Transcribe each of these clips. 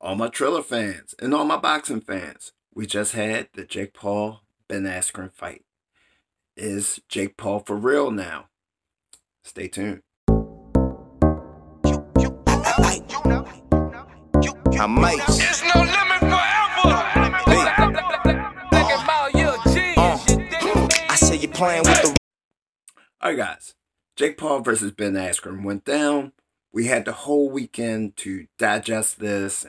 all my Triller fans and all my boxing fans, we just had the Jake Paul Ben Askren fight. Is Jake Paul for real now? Stay tuned. I might. There's no limit forever. I say you're playing with the. All right, guys. Jake Paul versus Ben Askren went down. We had the whole weekend to digest this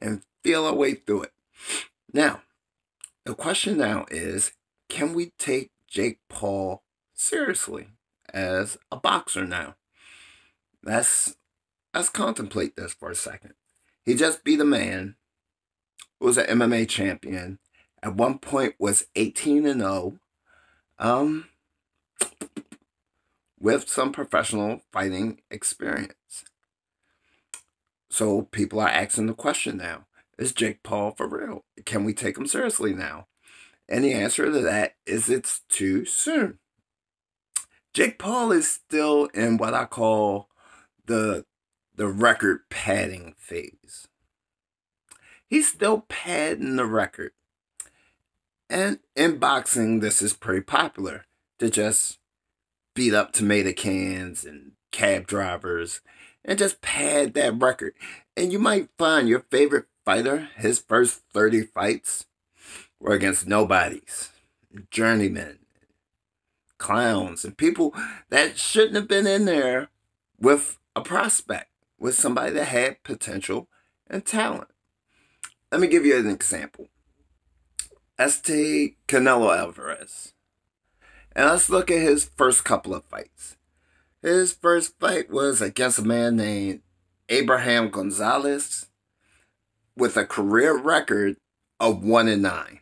and feel our way through it. Now, the question now is, can we take Jake Paul seriously as a boxer now? Let's contemplate this for a second. He just beat a man who was an MMA champion. At one point was 18-0 with some professional fighting experience. So people are asking the question now, is Jake Paul for real? Can we take him seriously now? And the answer to that is it's too soon. Jake Paul is still in what I call the record padding phase. He's still padding the record. And in boxing, this is pretty popular, to just beat up tomato cans and cab drivers and just pad that record. And you might find your favorite fighter, his first 30 fights were against nobodies, journeymen, clowns, and people that shouldn't have been in there with a prospect, with somebody that had potential and talent. Let me give you an example. Let's take Canelo Alvarez. And let's look at his first couple of fights. His first fight was against a man named Abraham Gonzalez with a career record of 1-9.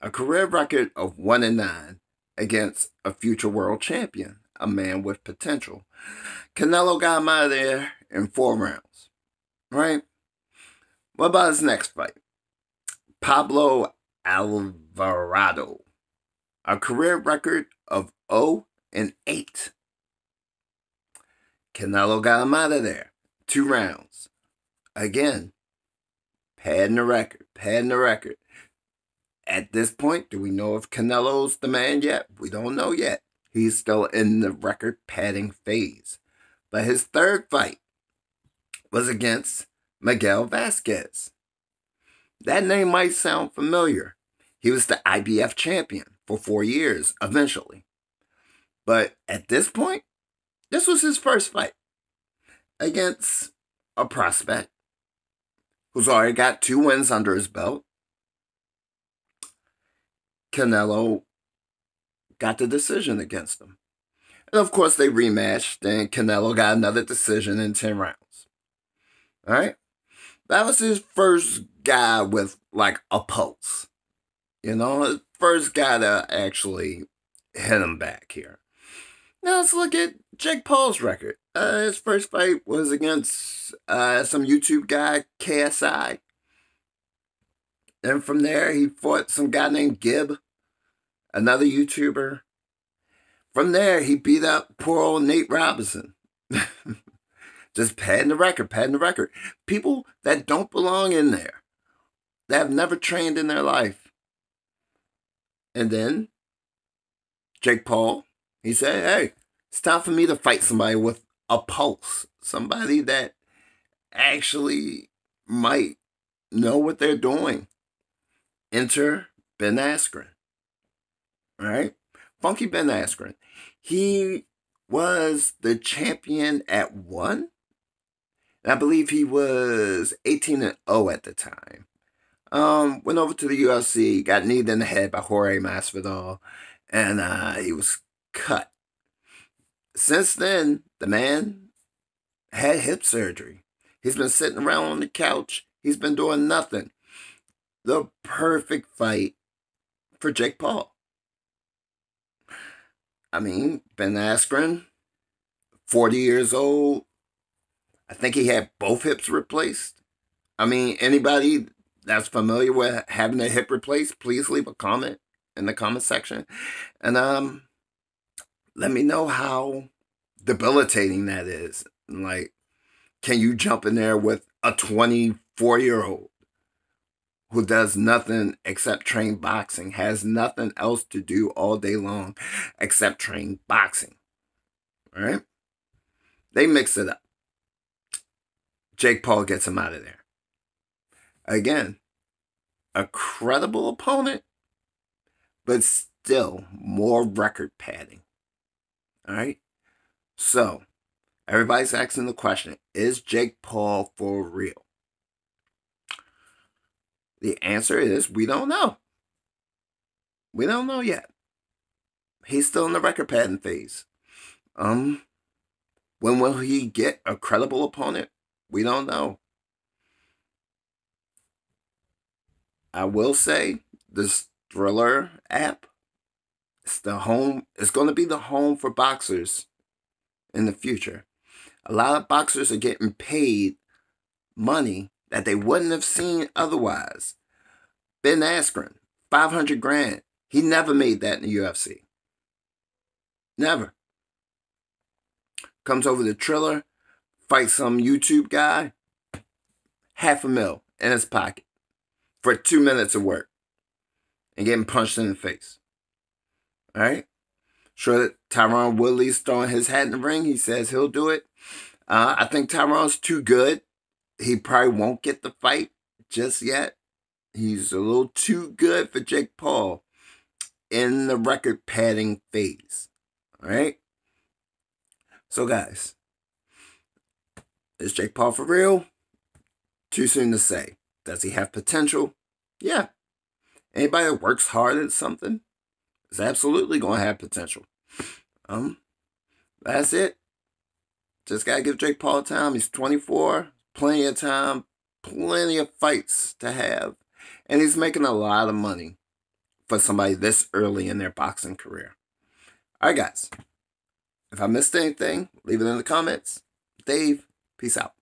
A career record of 1-9 against a future world champion, a man with potential. Canelo got him out of there in 4 rounds, right? What about his next fight? Pablo Alvarado, a career record of 0-8. Canelo got him out of there, 2 rounds. Again, padding the record, padding the record. At this point, do we know if Canelo's the man yet? We don't know yet. He's still in the record padding phase. But his third fight was against Miguel Vasquez. That name might sound familiar. He was the IBF champion for 4 years eventually. But at this point, this was his first fight against a prospect who's already got 2 wins under his belt. Canelo got the decision against him. And of course they rematched and Canelo got another decision in 10 rounds. All right. That was his first guy with like a pulse. You know, his first guy to actually hit him back here. Now let's look at Jake Paul's record. His first fight was against some YouTube guy, KSI. And from there he fought some guy named Gibb, another YouTuber. From there, he beat up poor old Nate Robinson. Just padding the record, padding the record. People that don't belong in there, that have never trained in their life. And then Jake Paul, he said, hey, it's time for me to fight somebody with a pulse. Somebody that actually might know what they're doing. Enter Ben Askren. All right, Funky Ben Askren. He was the champion at 1. And I believe he was 18-0 at the time. Went over to the UFC, got kneed in the head by Jorge Masvidal, and he was cut. Since then, the man had hip surgery. He's been sitting around on the couch. He's been doing nothing. The perfect fight for Jake Paul. I mean, Ben Askren, 40 years old. I think he had both hips replaced. I mean, anybody that's familiar with having a hip replaced, please leave a comment in the comment section. And let me know how debilitating that is. Like, can you jump in there with a 24-year-old who does nothing except train boxing, has nothing else to do all day long except train boxing. All right? They mix it up. Jake Paul gets him out of there. Again, a credible opponent, but still more record padding. All right? So, everybody's asking the question, is Jake Paul for real? The answer is, we don't know. We don't know yet. He's still in the record padding phase. When will he get a credible opponent? We don't know. I will say, this Triller app, it's going to be the home for boxers in the future. A lot of boxers are getting paid money that they wouldn't have seen otherwise. Ben Askren, 500 grand. He never made that in the UFC. Never. Comes over to Triller, fights some YouTube guy, $500,000 in his pocket for 2 minutes of work and getting punched in the face. All right? Sure that Tyron Woodley's throwing his hat in the ring. He says he'll do it. I think Tyron's too good. He probably won't get the fight just yet. He's a little too good for Jake Paul in the record padding phase. All right? So, guys, is Jake Paul for real? Too soon to say. Does he have potential? Yeah. Anybody that works hard at something is absolutely going to have potential. That's it. Just got to give Jake Paul time. He's 24. Plenty of time, plenty of fights to have. And he's making a lot of money for somebody this early in their boxing career. All right, guys. If I missed anything, leave it in the comments. Dave, peace out.